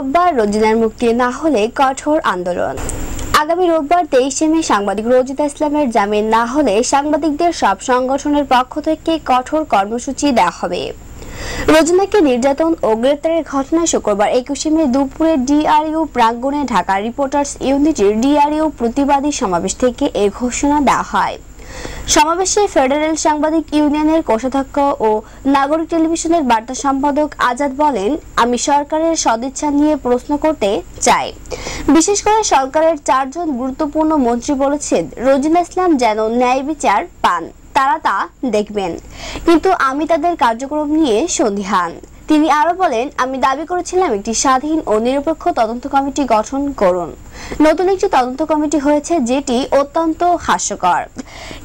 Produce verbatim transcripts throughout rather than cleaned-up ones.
রোববার রোজিনার মুক্তি না হলে কঠোর আন্দোলন। আগামী রোববার তেইশে মে সাংবাদিক রোজিনা ইসলামের জামিন না হলে সাংবাদিকদের সব সংগঠনের পক্ষ থেকে কঠোর কর্মসূচি দেওয়া হবে। রোজিনাকে নির্যাতন ও গ্রেফতারের ঘটনায় শুক্রবার একুশে মে দুপুরে ডিআরইউ প্রাঙ্গণে ঢাকা রিপোর্টার্স ইউনিটির ডিআরইউ প্রতিবাদী সমাবেশ থেকে এই ঘোষণা দেওয়া হয়। সমাবেশে ফেডারেল সাংবাদিক ইউনিয়নের কোষাধ্যক্ষ ও নাগরিক টেলিভিশনের বার্তা সম্পাদক আজাদ বলেন, আমি সরকারের সদিচ্ছা নিয়ে প্রশ্ন করতে চাই। বিশেষ করে সরকারের চারজন গুরুত্বপূর্ণ মন্ত্রী বলেছেন রোজিনা ইসলাম যেন ন্যায় বিচার পান, তারা তা দেখবেন, কিন্তু আমি তাদের কার্যক্রম নিয়ে সন্দিহান। তিনি আরো বলেন, আমি দাবি করেছিলাম একটি স্বাধীন ও নিরপেক্ষ তদন্ত কমিটি গঠন করুন। নতুন একটি তদন্ত কমিটি হয়েছে যেটি অত্যন্ত হাস্যকর,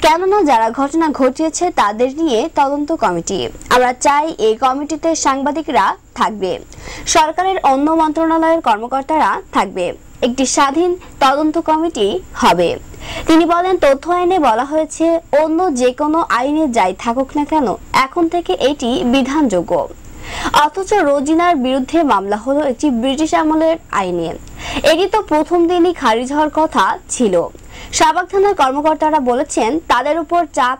কেননা যারা ঘটনা ঘটিয়েছে তাদের নিয়ে তদন্ত কমিটি। আমরা চাই এই কমিটিতে সাংবাদিকরা থাকবে, সরকারের অন্য মন্ত্রণালয়ের কর্মকর্তারা থাকবে, একটি স্বাধীন তদন্ত কমিটি হবে। তিনি বলেন, তথ্য আইনে বলা হয়েছে অন্য যে কোনো আইনে যাই থাকুক না কেন এখন থেকে এটি বিধানযোগ্য, অথচ রোজিনার বিরুদ্ধে মামলা হলো একটি ব্রিটিশ আমলের আইনে, এটি তো প্রথম দিনই খারিজ হওয়ার কথা ছিল। শাহবাগ থানার কর্মকর্তারা বলেছেন তাদের উপর চাপ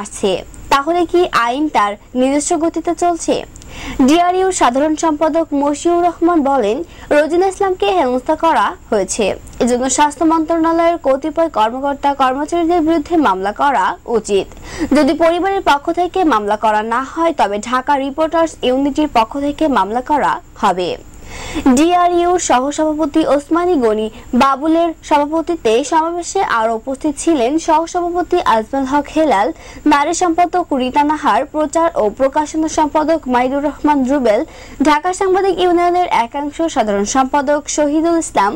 আসছে, তাহলে কি আইন তার নিজস্ব গতিতে চলছে? ডিআরইউ সাধারণ সম্পাদক মশিউর রহমান বলেন, রোজিনা ইসলামকে হেনস্থা করা হয়েছে, এজন্য স্বাস্থ্য মন্ত্রণালয়ের কতিপয় কর্মকর্তা কর্মচারীদের বিরুদ্ধে মামলা করা উচিত। যদি পরিবারের পক্ষ থেকে মামলা করা না হয় তবে ঢাকা রিপোর্টার্স ইউনিটির পক্ষ থেকে মামলা করা হবে। ডিআরইউ সহসভাপতি ওসমানী গনি বাবুলের সভাপতিত্বে সমাবেশে আরো উপস্থিত ছিলেন সহসভাপতি আজমল হক হেলাল, নারী সম্পাদক রিতা নাহার, প্রচার ও প্রকাশনা সম্পাদক মাইদুর রহমান রুবেল, ঢাকা সাংবাদিক ইউনিয়নের একাংশ সাধারণ সম্পাদক শহীদুল ইসলাম,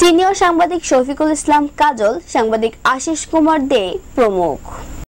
সিনিয়র সাংবাদিক শফিকুল ইসলাম কাজল, সাংবাদিক আশিস কুমার দে প্রমুখ।